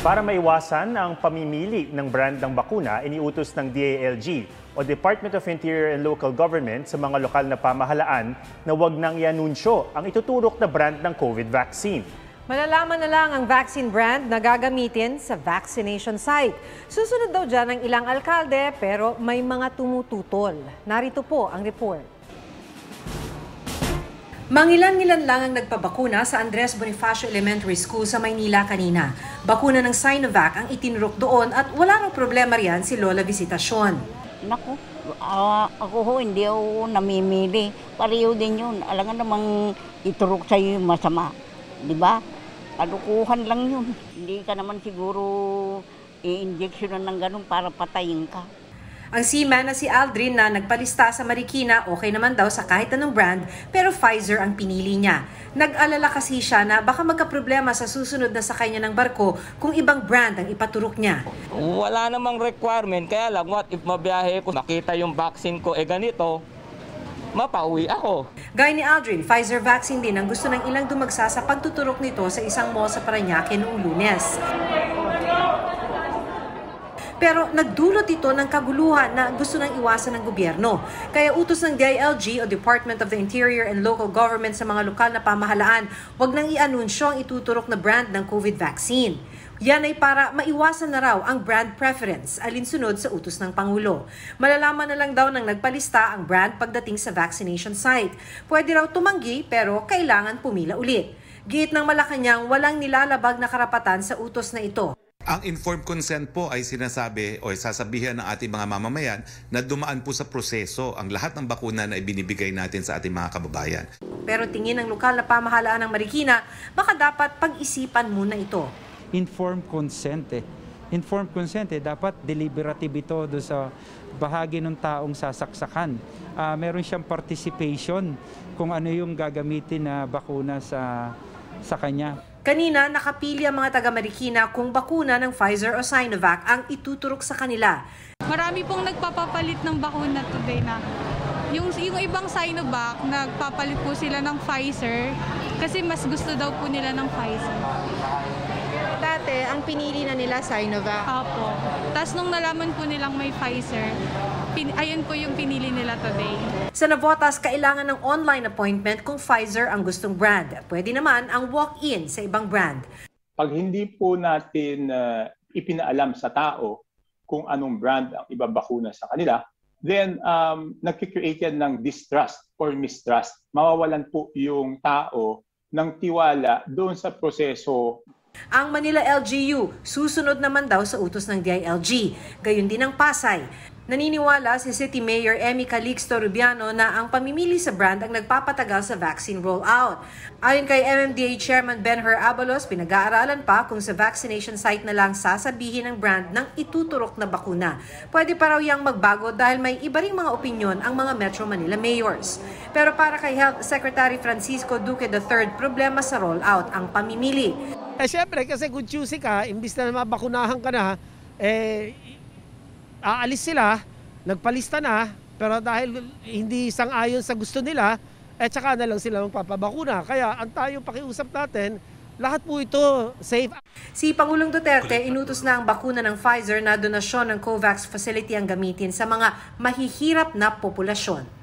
Para maiwasan ang pamimili ng brand ng bakuna, iniutos ng DILG o Department of Interior and Local Government sa mga lokal na pamahalaan na huwag nang i-anunsyo ang ituturok na brand ng COVID vaccine. Malalaman na lang ang vaccine brand na gagamitin sa vaccination site. Susunod daw dyan ang ilang alkalde pero may mga tumututol. Narito po ang report. Mangilan-ngilan lang ang nagpabakuna sa Andres Bonifacio Elementary School sa Maynila kanina. Bakuna ng Sinovac ang itinurok doon at wala nang problema riyan si Lola Visitacion. Naku, ako ho, hindi ako namimili. Pareho din yun. Alam nga namang iturok sa'yo yung masama. Diba? Kalukuhan lang yun. Hindi ka naman siguro i-injectionan ng ganun para patayin ka. Ang seaman na si Aldrin na nagpalista sa Marikina, okay naman daw sa kahit anong brand pero Pfizer ang pinili niya. Nag-alala kasi siya na baka magkaproblema sa susunod na sakay niya ng barko kung ibang brand ang ipaturok niya. Wala namang requirement, kaya lang what if mabiyahe ko, makita yung vaccine ko, eh ganito, mapauwi ako. Gaya ni Aldrin, Pfizer vaccine din ang gusto ng ilang dumagsa sa pagtuturok nito sa isang mall sa Parañaque noong Lunes. Pero nagdulot ito ng kaguluhan na gusto nang iwasan ng gobyerno. Kaya utos ng DILG o Department of the Interior and Local Government sa mga lokal na pamahalaan, huwag nang i-anunsyo ang ituturok na brand ng COVID vaccine. Yan ay para maiwasan na raw ang brand preference, alinsunod sa utos ng Pangulo. Malalaman na lang daw ng nagpalista ang brand pagdating sa vaccination site. Pwede raw tumanggi pero kailangan pumila ulit. Giit ng Malacañang, walang nilalabag na karapatan sa utos na ito. Ang informed consent po ay sinasabi o sasabihan ng ating mga mamamayan na dumaan po sa proseso ang lahat ng bakuna na ibinibigay natin sa ating mga kababayan. Pero tingin ng lokal na pamahalaan ng Marikina, baka dapat pag-isipan muna ito. Informed consent eh. Informed consent eh. Dapat deliberative ito doon sa bahagi ng taong sasaksakan. Meron siyang participation kung ano yung gagamitin na bakuna sa kanya. Kanina, nakapili ang mga taga-Marikina kung bakuna ng Pfizer o Sinovac ang ituturok sa kanila. Marami pong nagpapapalit ng bakuna today na. Yung ibang Sinovac, nagpapalit po sila ng Pfizer kasi mas gusto daw po nila ng Pfizer. Dati, ang pinili na nila Sinovac. Opo. Tapos nung nalaman po nilang may Pfizer, ayun po yung pinili nila today. Sa Navotas, kailangan ng online appointment kung Pfizer ang gustong brand. Pwede naman ang walk-in sa ibang brand. Pag hindi po natin ipinaalam sa tao kung anong brand ang ibabakuna sa kanila, then nagki-create yan ng distrust or mistrust. Mawawalan po yung tao ng tiwala doon sa proseso. Ang Manila LGU, susunod naman daw sa utos ng DILG. Gayun din ang Pasay. Naniniwala si City Mayor Amy Calixto-Rubiano na ang pamimili sa brand ang nagpapatagal sa vaccine rollout. Ayon kay MMDA Chairman Ben-Hur Abalos, pinag-aaralan pa kung sa vaccination site na lang sasabihin ang brand ng ituturok na bakuna. Pwede pa raw yang magbago dahil may iba ring mga opinyon ang mga Metro Manila mayors. Pero para kay Health Secretary Francisco Duque III, problema sa rollout ang pamimili. Eh syempre kasi kung choosy ka, imbis na mabakunahan ka na, aalis sila, nagpalista na, pero dahil hindi sang-ayon sa gusto nila, tsaka na lang sila magpapabakuna. Kaya ang tayo pakiusap natin, lahat po ito safe. Si Pangulong Duterte, inutos na ang bakuna ng Pfizer na donasyon ng COVAX facility ang gamitin sa mga mahihirap na populasyon.